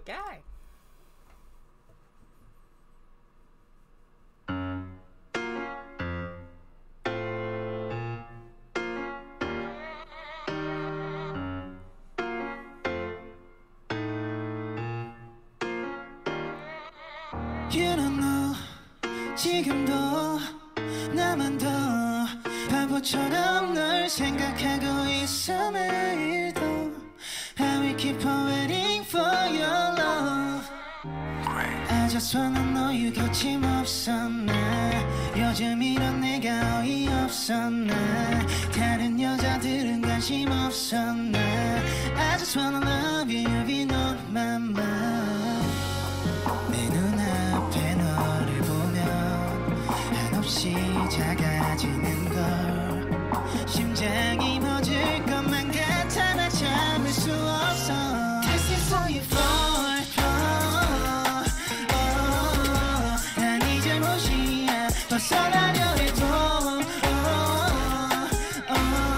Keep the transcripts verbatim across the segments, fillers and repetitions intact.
Okay. You don't know 지금도 나만 더 바보처럼 널 생각하고 있어 매일도 I will keep on waiting for your love I just wanna know you 거침없어 나 요즘 이런 내가 어이없어 나 다른 여자들은 관심 없어 나 I just wanna love you, you'll be not my mind 없이 작아지는 걸 심장이 멎을 것만 같아 나 참을 수 없어 This is for you for sure oh, 난 네 잘못이야 벗어나려 해도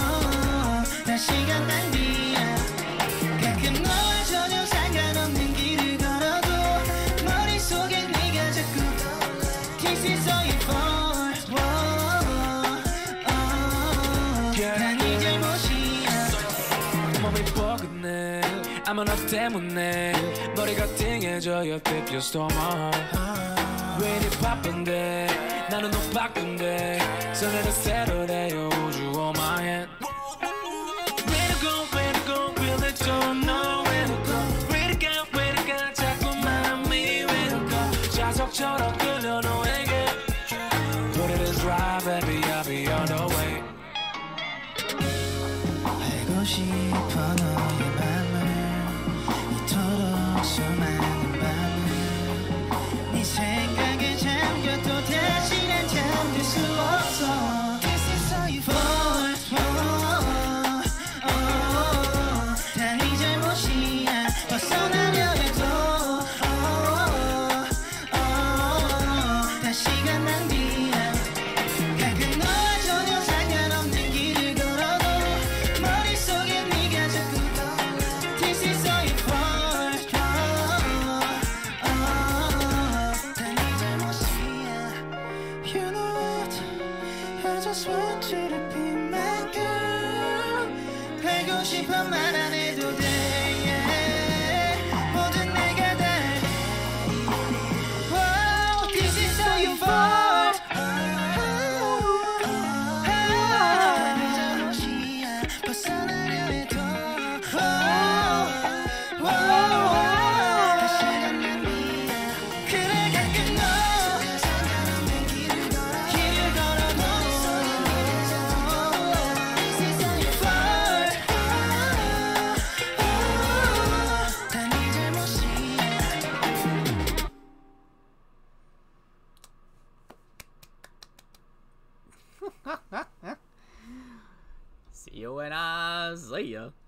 oh, oh, 난 시간 낭비야 가끔 너와 전혀 상관없는 길을 걸어도 머릿속엔 네가 자꾸 This is for you for 아마 너 때문에 머리가 띵해져 옆에 피어서 마 왜 이리 바쁜데 나는 너 바쁜데 Sunday to Saturday would you hold my hand Where to go, where to go, we let go No, where to go, where to go, where to go 자꾸만 me, where to go 자석처럼 끌려 너에게 Put it in drive, baby, I'll be on the way 알고 싶어 너의 맘을 이토록 수많은 밤을 네 생각에 잠겨도 다시 난 잠들 수 없어 This is all you for oh, oh, oh. 다 네 잘못이야 벗어나려 해도 oh, oh, oh. 다 시간 낭비야 가끔 너와 전혀 상관없는 길을 걸어도 머릿속에 네가 자꾸 떠올라 This is all you for I just want you to be my girl 알고 싶어 말 안 해도 돼 yeah. 모든 내가 다 oh, This is all you for oh, 난 잘못이야 벗어나려 해도 다 시간 낭비야 그래 가끔 너 상관없는 길을 걸어 길을 걸어도 See you when I see you.